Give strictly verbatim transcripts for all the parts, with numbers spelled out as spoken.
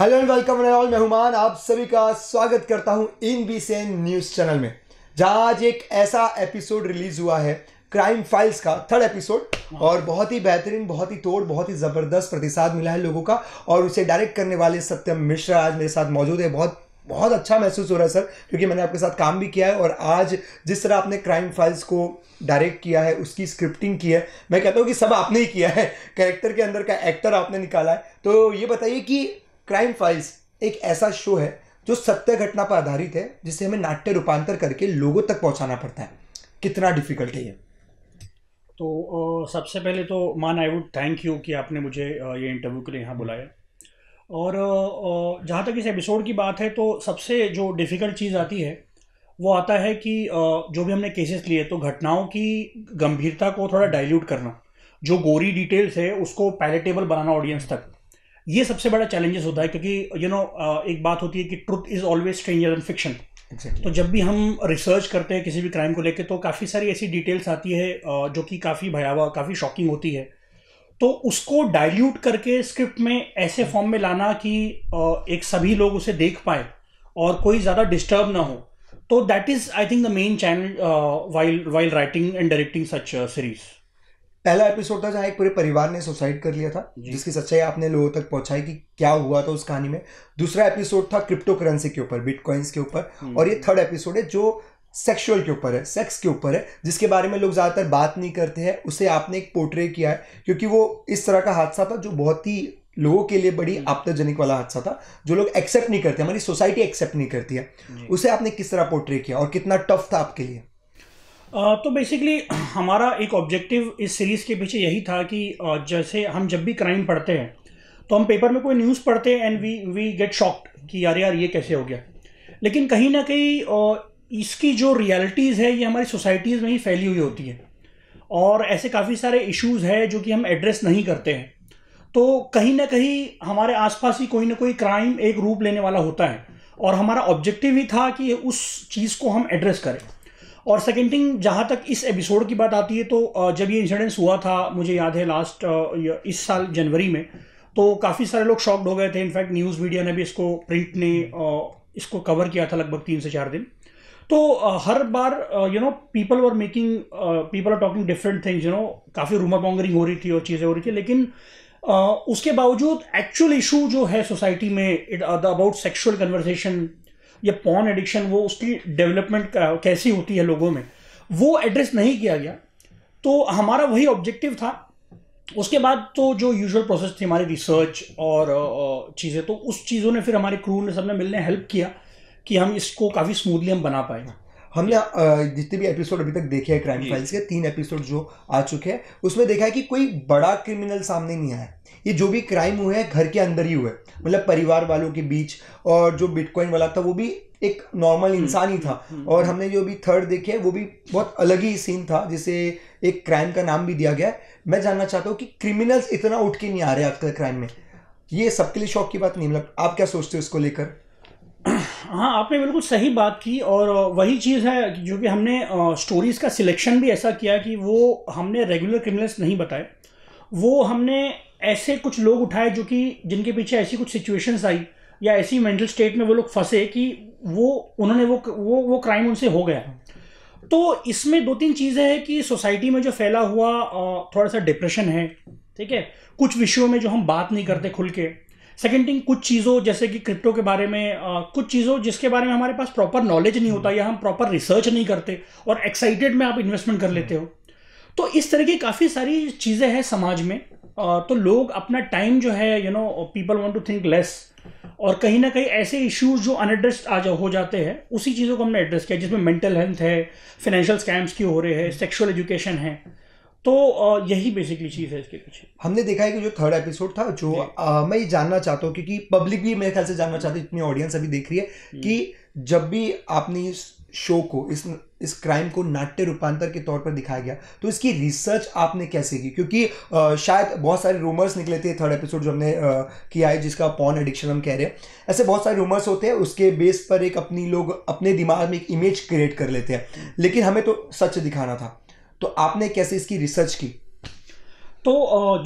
Hello and welcome all, मैं हुमान आप सभी का स्वागत करता हूं I N B C N news channel में, जहां आज एक ऐसा एपिसोड रिलीज हुआ है क्राइम फाइल्स का थर्ड एपिसोड, और बहुत ही बेहतरीन, बहुत ही तोड़, बहुत ही ज़बरदस्त प्रतिसाद मिला है लोगों का। और उसे डायरेक्ट करने वाले सत्यम मिश्रा आज मेरे साथ मौजूद है। बहुत बहुत अच्छा महसूस हो रहा है सर, क्योंकि मैंने आपके साथ काम भी किया है, और आज जिस तरह आपने क्राइम फाइल्स को डायरेक्ट किया है, उसकी स्क्रिप्टिंग की है, मैं कहता हूँ कि सब आपने ही किया है, कैरेक्टर के अंदर का एक्टर आपने निकाला है। तो ये बताइए कि क्राइम फाइल्स एक ऐसा शो है जो सत्य घटना पर आधारित है, जिसे हमें नाट्य रूपांतर करके लोगों तक पहुंचाना पड़ता है, कितना डिफिकल्ट है ये? तो सबसे पहले तो मान आई वुड थैंक यू कि आपने मुझे ये इंटरव्यू के लिए यहाँ बुलाया। और जहाँ तक इस एपिसोड की बात है, तो सबसे जो डिफ़िकल्ट चीज़ आती है वो आता है कि जो भी हमने केसेस लिए, तो घटनाओं की गंभीरता को थोड़ा डाइल्यूट करना, जो गोरी डिटेल्स है उसको पैलेटेबल बनाना ऑडियंस तक, ये सबसे बड़ा चैलेंजेस होता है। क्योंकि यू नो एक बात होती है कि truth is always stranger than fiction. तो जब भी हम रिसर्च करते हैं किसी भी क्राइम को लेकर, तो काफ़ी सारी ऐसी डिटेल्स आती है जो कि काफ़ी भयावह, काफ़ी शॉकिंग होती है। तो उसको डाइल्यूट करके स्क्रिप्ट में ऐसे फॉर्म में लाना कि एक सभी लोग उसे देख पाए और कोई ज़्यादा डिस्टर्ब ना हो, तो that is I think the main challenge while while writing and directing such series. पहला एपिसोड था जहाँ एक पूरे परिवार ने सुसाइड कर लिया था, जिसकी सच्चाई आपने लोगों तक पहुंचाई कि क्या हुआ था उस कहानी में। दूसरा एपिसोड था क्रिप्टो करेंसी के ऊपर, बिटकॉइंस के ऊपर, और ये थर्ड एपिसोड है जो सेक्सुअल के ऊपर है, सेक्स के ऊपर है, जिसके बारे में लोग ज़्यादातर बात नहीं करते हैं। उसे आपने एक पोर्ट्रे किया है, क्योंकि वो इस तरह का हादसा था जो बहुत ही लोगों के लिए बड़ी आपत्तिजनक वाला हादसा था, जो लोग एक्सेप्ट नहीं करते, हमारी सोसाइटी एक्सेप्ट नहीं करती है। उसे आपने किस तरह पोर्ट्रे किया और कितना टफ था आपके लिए? तो बेसिकली हमारा एक ऑब्जेक्टिव इस सीरीज़ के पीछे यही था कि जैसे हम जब भी क्राइम पढ़ते हैं, तो हम पेपर में कोई न्यूज़ पढ़ते हैं and we we get shocked कि यार यार ये कैसे हो गया, लेकिन कहीं ना कहीं इसकी जो रियलिटीज़ है ये हमारी सोसाइटीज़ में ही फैली हुई होती है, और ऐसे काफ़ी सारे इश्यूज़ हैं जो कि हम एड्रेस नहीं करते हैं। तो कहीं ना कहीं हमारे आसपास ही कोई ना कोई क्राइम एक रूप लेने वाला होता है, और हमारा ऑब्जेक्टिव ही था कि उस चीज़ को हम एड्रेस करें। और सेकेंड थिंग, जहाँ तक इस एपिसोड की बात आती है, तो जब ये इंसिडेंस हुआ था, मुझे याद है लास्ट इस साल जनवरी में, तो काफ़ी सारे लोग शॉक्ड हो गए थे। इनफैक्ट न्यूज़ मीडिया ने भी इसको, प्रिंट ने इसको कवर किया था लगभग तीन से चार दिन। तो हर बार you know people were making people are talking different things, you know काफ़ी रूमर मॉन्गरिंग हो रही थी और चीज़ें हो रही थी, लेकिन उसके बावजूद एक्चुअल इशू जो है सोसाइटी में, इट अबाउट सेक्शुअल कन्वर्सेशन या पॉर्न एडिक्शन, वो उसकी डेवलपमेंट कैसी होती है लोगों में, वो एड्रेस नहीं किया गया। तो हमारा वही ऑब्जेक्टिव था। उसके बाद तो जो यूजुअल प्रोसेस थी हमारी रिसर्च और चीज़ें, तो उस चीज़ों ने फिर हमारे क्रू ने, सबने मिलने हेल्प किया कि हम इसको काफ़ी स्मूथली हम बना पाए। हमने जितने भी एपिसोड अभी तक देखे हैं क्राइम फाइल्स के, तीन एपिसोड जो आ चुके हैं, उसमें देखा है कि कोई बड़ा क्रिमिनल सामने नहीं आया। ये जो भी क्राइम हुए हैं घर के अंदर ही हुए, मतलब परिवार वालों के बीच, और जो बिटकॉइन वाला था वो भी एक नॉर्मल इंसान ही था, और हमने जो भी थर्ड देखे हैं वो भी बहुत अलग ही सीन था, जिसे एक क्राइम का नाम भी दिया गया है। मैं जानना चाहता हूँ कि क्रिमिनल्स इतना उठ के नहीं आ रहे आजकल क्राइम में, ये सबके लिए शौक की बात नहीं, मतलब आप क्या सोचते हो इसको लेकर? हाँ, आपने बिल्कुल सही बात की, और वही चीज़ है जो कि हमने स्टोरीज़ का सिलेक्शन भी ऐसा किया कि वो हमने रेगुलर क्रिमिनल्स नहीं बताए, वो हमने ऐसे कुछ लोग उठाए जो कि जिनके पीछे ऐसी कुछ सिचुएशंस आई या ऐसी मेंटल स्टेट में वो लोग फंसे कि वो उन्होंने वो वो वो क्राइम उनसे हो गया। तो इसमें दो तीन चीज़ें हैं कि सोसाइटी में जो फैला हुआ थोड़ा सा डिप्रेशन है, ठीक है, कुछ विषयों में जो हम बात नहीं करते खुल के। सेकेंड थिंग, कुछ चीज़ों जैसे कि क्रिप्टो के बारे में, आ, कुछ चीज़ों जिसके बारे में हमारे पास प्रॉपर नॉलेज नहीं होता या हम प्रॉपर रिसर्च नहीं करते और एक्साइटेड में आप इन्वेस्टमेंट कर लेते हो। तो इस तरह की काफ़ी सारी चीज़ें हैं समाज में। आ, तो लोग अपना टाइम जो है, you know people want to think less, और कहीं ना कहीं ऐसे इश्यूज जो अनएड्रेस्ड आ जा हो जाते हैं, उसी चीज़ों को हमने एड्रेस किया, जिसमें मेंटल हेल्थ है, फाइनेंशियल स्कैम्स क्यों हो रहे हैं, सेक्शुअल एजुकेशन है। तो यही बेसिकली चीज़ है इसके पीछे। हमने देखा है कि जो थर्ड एपिसोड था, जो आ, मैं ये जानना चाहता हूँ, क्योंकि पब्लिक भी मेरे ख्याल से जानना चाहती है, इतनी ऑडियंस अभी देख रही है, कि जब भी आपने इस शो को, इस इस क्राइम को नाट्य रूपांतर के तौर पर दिखाया गया, तो इसकी रिसर्च आपने कैसे की? क्योंकि आ, शायद बहुत सारे रूमर्स निकले थे। थर्ड एपिसोड जो हमने आ, किया है, जिसका पॉर्न एडिक्शन हम कह रहे हैं, ऐसे बहुत सारे रूमर्स होते हैं, उसके बेस पर एक अपनी लोग अपने दिमाग में एक इमेज क्रिएट कर लेते हैं, लेकिन हमें तो सच दिखाना था। तो आपने कैसे इसकी रिसर्च की? तो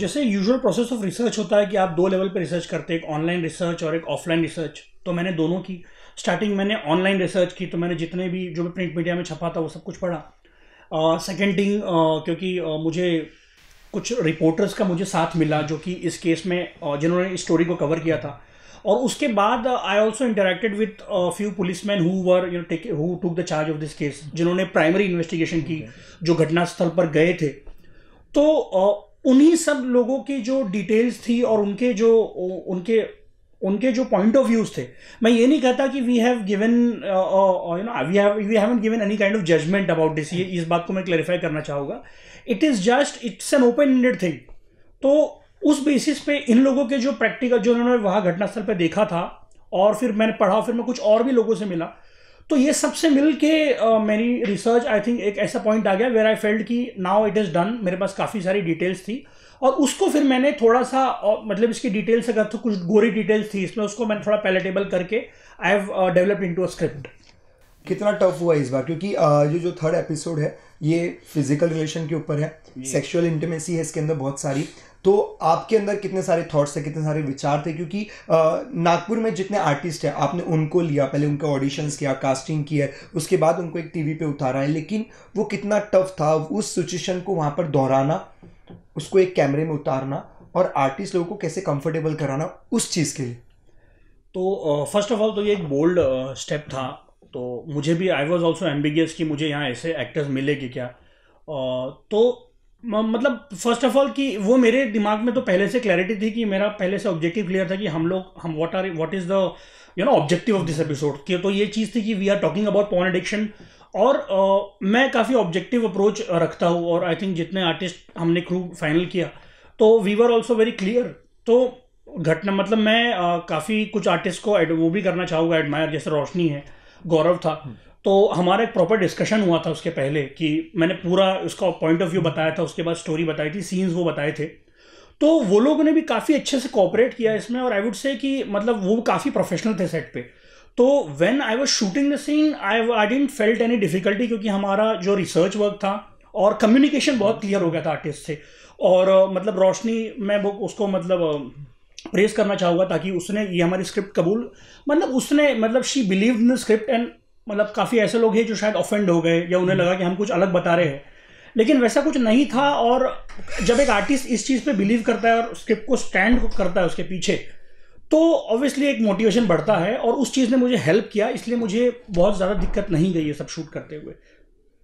जैसे यूजुअल प्रोसेस ऑफ रिसर्च होता है कि आप दो लेवल पे रिसर्च करते हैं, एक ऑनलाइन रिसर्च और एक ऑफलाइन रिसर्च। तो मैंने दोनों की, स्टार्टिंग मैंने ऑनलाइन रिसर्च की, तो मैंने जितने भी जो भी प्रिंट मीडिया में छपा था वो सब कुछ पढ़ा। सेकेंड थिंग, क्योंकि uh, मुझे कुछ रिपोर्टर्स का मुझे साथ मिला जो कि इस केस में uh, जिन्होंने इस स्टोरी को कवर किया था, और उसके बाद I also interacted with few police man who were you know take who took the charge of this case, जिन्होंने प्राइमरी इन्वेस्टिगेशन की, जो घटनास्थल पर गए थे। तो uh, उन्हीं सब लोगों की जो डिटेल्स थी और उनके जो उनके उनके जो पॉइंट ऑफ व्यूज थे, मैं ये नहीं कहता कि we have given you know we have we haven't given any kind of judgement about this. ये इस बात को मैं क्लैरिफाई करना चाहूँगा। It is just it's an open ended thing. तो उस बेसिस पे इन लोगों के जो प्रैक्टिकल, जो उन्होंने वहाँ घटनास्थल पे देखा था और फिर मैंने पढ़ा, फिर मैं कुछ और भी लोगों से मिला, तो ये सबसे मिल के uh, मेरी रिसर्च आई थिंक एक ऐसा पॉइंट आ गया वेयर आई फेल्ड कि नाउ इट इज़ डन। मेरे पास काफ़ी सारी डिटेल्स थी और उसको फिर मैंने थोड़ा सा uh, मतलब इसकी डिटेल्स अगर तो कुछ गोरी डिटेल्स थी इसमें, उसको मैंने थोड़ा पैलेटेबल करके I have developed into a script. कितना टफ हुआ इस बार, क्योंकि ये जो थर्ड एपिसोड है ये फिजिकल रिलेशन के ऊपर है, सेक्सुअल इंटीमेसी है इसके अंदर बहुत सारी। तो आपके अंदर कितने सारे थॉट्स थे, कितने सारे विचार थे? क्योंकि नागपुर में जितने आर्टिस्ट हैं आपने उनको लिया, पहले उनका ऑडिशंस किया, कास्टिंग किया, उसके बाद उनको एक टीवी पे उतारा है, लेकिन वो कितना टफ था उस सिचुएशन को वहाँ पर दोहराना, उसको एक कैमरे में उतारना और आर्टिस्ट लोगों को कैसे कंफर्टेबल कराना उस चीज़ के लिए? तो फर्स्ट ऑफ ऑल तो ये एक बोल्ड स्टेप था। तो मुझे भी आई वॉज ऑल्सो एम्बिगियस कि मुझे यहाँ ऐसे एक्टर्स मिलेंगे क्या। uh, तो मतलब फर्स्ट ऑफ ऑल कि वो मेरे दिमाग में तो पहले से क्लैरिटी थी कि मेरा पहले से ऑब्जेक्टिव क्लियर था कि हम लोग हम what are what is the you know objective of this episode कि। तो ये चीज़ थी कि we are talking about porn addiction और uh, मैं काफ़ी ऑब्जेक्टिव अप्रोच रखता हूँ और आई थिंक जितने आर्टिस्ट हमने क्रू फाइनल किया तो we were also very clear. तो घटना मतलब मैं uh, काफ़ी कुछ आर्टिस्ट को वो भी करना चाहूँगा एडमायर, जैसे रोशनी है, गौरव था। तो हमारा एक प्रॉपर डिस्कशन हुआ था उसके पहले कि मैंने पूरा उसका पॉइंट ऑफ व्यू बताया था, उसके बाद स्टोरी बताई थी, सीन्स वो बताए थे। तो वो लोगों ने भी काफ़ी अच्छे से कोऑपरेट किया इसमें और आई वुड से कि मतलब वो काफ़ी प्रोफेशनल थे सेट पे। तो when I was shooting the scene I I didn't felt any difficulty, क्योंकि हमारा जो रिसर्च वर्क था और कम्युनिकेशन बहुत क्लियर हो गया था आर्टिस्ट से। और uh, मतलब रोशनी, मैं वो उसको मतलब uh, प्रेस करना चाहूँगा ताकि उसने ये हमारी स्क्रिप्ट कबूल मतलब उसने मतलब she believed in the script and मतलब काफ़ी ऐसे लोग हैं जो शायद ऑफेंड हो गए या उन्हें लगा कि हम कुछ अलग बता रहे हैं, लेकिन वैसा कुछ नहीं था। और जब एक आर्टिस्ट इस चीज़ पे बिलीव करता है और स्क्रिप्ट को स्टैंड करता है उसके पीछे, तो ऑब्वियसली एक मोटिवेशन बढ़ता है और उस चीज़ ने मुझे हेल्प किया, इसलिए मुझे बहुत ज़्यादा दिक्कत नहीं गई ये सब शूट करते हुए।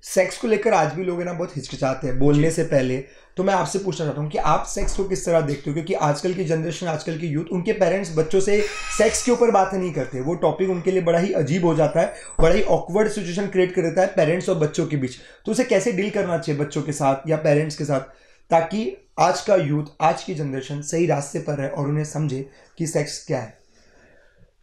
सेक्स को लेकर आज भी लोग ना बहुत हिचकिचाते हैं बोलने से पहले, तो मैं आपसे पूछना चाहता हूँ कि आप सेक्स को किस तरह देखते हो? क्योंकि आजकल की जनरेशन, आजकल की यूथ, उनके पेरेंट्स बच्चों से सेक्स के ऊपर बातें नहीं करते, वो टॉपिक उनके लिए बड़ा ही अजीब हो जाता है, बड़ा ही ऑकवर्ड सिचुएशन क्रिएट कर देता है पेरेंट्स और बच्चों के बीच। तो उसे कैसे डील करना चाहिए बच्चों के साथ या पेरेंट्स के साथ, ताकि आज का यूथ, आज की जनरेशन सही रास्ते पर है और उन्हें समझे कि सेक्स क्या है?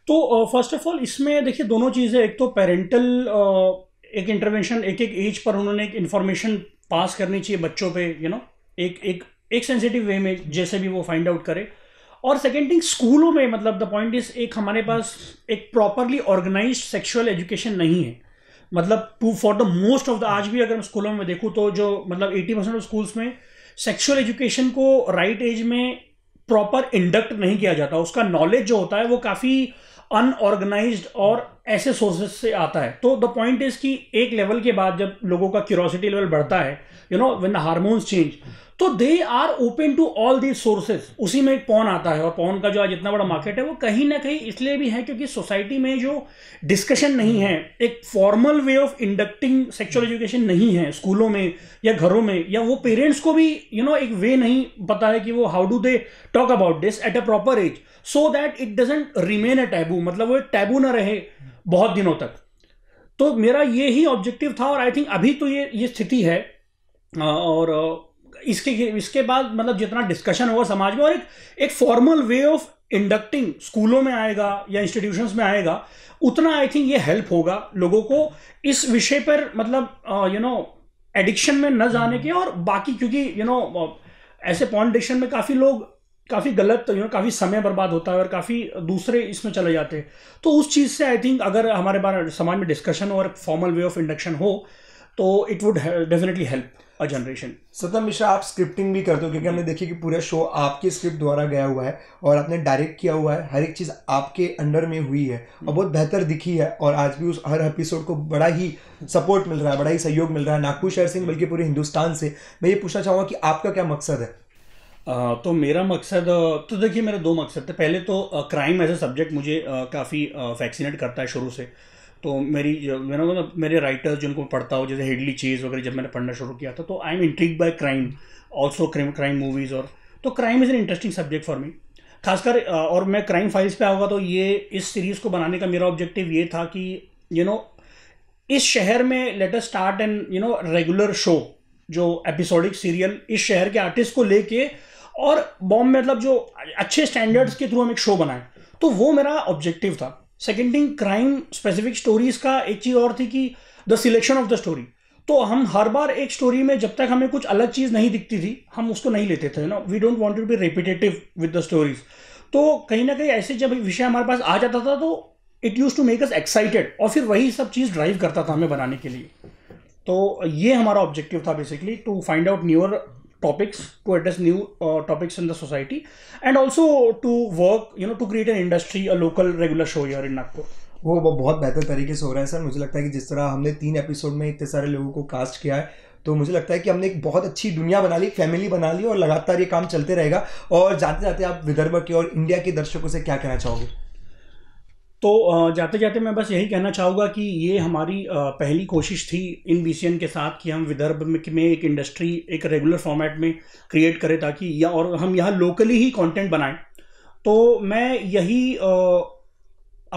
तो फर्स्ट ऑफ ऑल इसमें देखिए दोनों चीज़ें, एक तो पेरेंटल uh, एक इंटरवेंशन, एक एक एज पर उन्होंने एक इन्फॉर्मेशन पास करनी चाहिए बच्चों पे, यू you नो know, एक एक एक सेंसिटिव वे में जैसे भी वो फाइंड आउट करे। और सेकेंड थिंग स्कूलों में मतलब द पॉइंट इज एक हमारे पास एक प्रॉपरली ऑर्गेनाइज्ड सेक्सुअल एजुकेशन नहीं है। मतलब to for the most of the आज भी अगर स्कूलों में देखूँ तो जो मतलब एटी परसेंट ऑफ स्कूल्स में सेक्शुअल एजुकेशन को राइट एज में प्रॉपर इंडक्ट नहीं किया जाता, उसका नॉलेज जो होता है वो काफ़ी अनऑर्गेनाइज्ड और ऐसे सोर्सेज से आता है। तो द पॉइंट इज कि एक लेवल के बाद जब लोगों का क्यूरोसिटी लेवल बढ़ता है, you know when the hormones change, तो they are open to all these sources. उसी में एक पॉर्न आता है और पॉर्न का जो आज इतना बड़ा मार्केट है वो कहीं ना कहीं इसलिए भी है क्योंकि सोसाइटी में जो डिस्कशन नहीं है, एक formal way of inducting sexual education नहीं है स्कूलों में या घरों में, या वो पेरेंट्स को भी यू you नो know, एक वे नहीं पता है कि वो how do they talk about this at a proper age so that it doesn't remain a taboo. मतलब वो एक टैबू ना रहे बहुत दिनों तक। तो मेरा ये ही ऑब्जेक्टिव था और आई थिंक अभी तो ये ये स्थिति है। और इसके इसके बाद मतलब जितना डिस्कशन होगा समाज में और एक एक फॉर्मल वे ऑफ इंडक्टिंग स्कूलों में आएगा या इंस्टीट्यूशंस में आएगा, उतना आई थिंक ये हेल्प होगा लोगों को इस विषय पर मतलब यू नो एडिक्शन में न जाने के। और बाकी क्योंकि यू नो ऐसे पॉर्न एडिक्शन में काफ़ी लोग काफ़ी गलत यू नो काफ़ी समय बर्बाद होता है और काफ़ी दूसरे इसमें चले जाते हैं। तो उस चीज़ से आई थिंक अगर हमारे बार समाज में डिस्कशन और फॉर्मल वे ऑफ इंडक्शन हो तो it would definitely help. A generation. Satyam Mishra, आप स्क्रिप्टिंग भी करते हो, क्योंकि हमने देखी कि पूरा शो आपके स्क्रिप्ट द्वारा गया हुआ है और आपने डायरेक्ट किया हुआ है, हर एक चीज़ आपके अंडर में हुई है और बहुत बेहतर दिखी है। और आज भी उस हर एपिसोड को बड़ा ही सपोर्ट मिल रहा है, बड़ा ही सहयोग मिल रहा है नागपुर शहर से बल्कि पूरे हिंदुस्तान से। मैं ये पूछना चाहूँगा कि आपका क्या मकसद है? आ, तो मेरा मकसद, तो देखिए मेरा दो मकसद थे। पहले तो क्राइम एज ए सब्जेक्ट मुझे काफ़ी फैक्सीनेट करता है शुरू से, तो मेरी मैंने मतलब मेरे राइटर्स जिनको मैं पढ़ता हूँ, जैसे हेडली चेज वगैरह जब मैंने पढ़ना शुरू किया था, तो I am intrigued by crime, also crime crime movies, और तो crime is an interesting subject for me खासकर। और मैं क्राइम फाइल्स पे आऊँगा, तो ये इस सीरीज़ को बनाने का मेरा ऑब्जेक्टिव ये था कि यू नो इस शहर में let us start an you know regular show जो एपिसोडिक सीरियल इस शहर के आर्टिस्ट को लेके और बॉम्बे मतलब जो अच्छे स्टैंडर्ड्स के थ्रू हम एक शो बनाएं, तो वो मेरा ऑब्जेक्टिव था। Second thing, crime specific stories का एक चीज़ और थी कि the selection of the story, तो हम हर बार एक स्टोरी में जब तक हमें कुछ अलग चीज़ नहीं दिखती थी हम उसको नहीं लेते थे ना, we don't want to be repetitive with the stories. तो कहीं ना कहीं ऐसे जब विषय हमारे पास आ जाता था तो it use to make us excited और फिर वही सब चीज़ ड्राइव करता था हमें बनाने के लिए। तो ये हमारा ऑब्जेक्टिव था basically, to find out newer topics, to address new topics in the society and also to work you know to create an industry, a local regular show here in Nagpur. वो बहुत बेहतर तरीके से हो रहा है सर। मुझे लगता है कि जिस तरह हमने तीन एपिसोड में इतने सारे लोगों को कास्ट किया है, तो मुझे लगता है कि हमने एक बहुत अच्छी दुनिया बना ली, फैमिली बना ली, और लगातार ये काम चलते रहेगा। और जाते जाते आप विदर्भ के और इंडिया के दर्शकों से क्या कहना चाहोगे? तो जाते जाते मैं बस यही कहना चाहूँगा कि ये हमारी पहली कोशिश थी I N B C N के साथ कि हम विदर्भ में एक इंडस्ट्री एक रेगुलर फॉर्मेट में क्रिएट करें, ताकि या और हम यहाँ लोकली ही कंटेंट बनाएं। तो मैं यही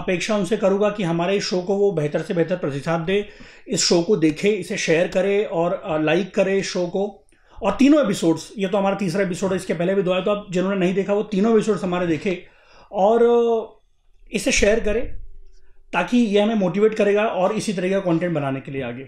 अपेक्षा उनसे करूँगा कि हमारे इस शो को वो बेहतर से बेहतर प्रतिसाद दे, इस शो को देखे, इसे शेयर करे और लाइक करे इस शो को। और तीनों एपिसोड्स, ये तो हमारा तीसरा एपिसोड है, इसके पहले भी दो आए, तो आप जिन्होंने नहीं देखा वो तीनों एपिसोड्स हमारे देखे और इसे शेयर करें, ताकि यह हमें मोटिवेट करेगा और इसी तरह का कंटेंट बनाने के लिए आगे।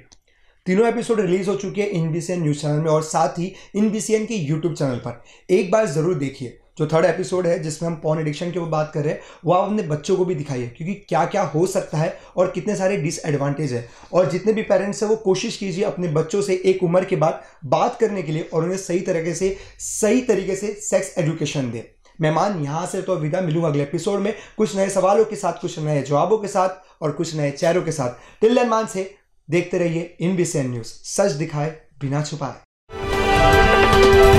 तीनों एपिसोड रिलीज हो चुके हैं I N B C N news channel में और साथ ही I N B C N के यूट्यूब चैनल पर। एक बार ज़रूर देखिए जो थर्ड एपिसोड है जिसमें हम पॉर्न एडिक्शन की वो बात कर रहे हैं, वो आप अपने बच्चों को भी दिखाइए, क्योंकि क्या क्या हो सकता है और कितने सारे डिसएडवांटेज है। और जितने भी पेरेंट्स हैं वो कोशिश कीजिए अपने बच्चों से एक उम्र के बाद बात करने के लिए और उन्हें सही तरीके से सही तरीके से सेक्स एजुकेशन दें। मेहमान यहाँ से तो विदा, मिलूंगा अगले एपिसोड में कुछ नए सवालों के साथ, कुछ नए जवाबों के साथ और कुछ नए चेहरों के साथ। टिल देन मान से देखते रहिए I N B C N news, सच दिखाए बिना छुपाए।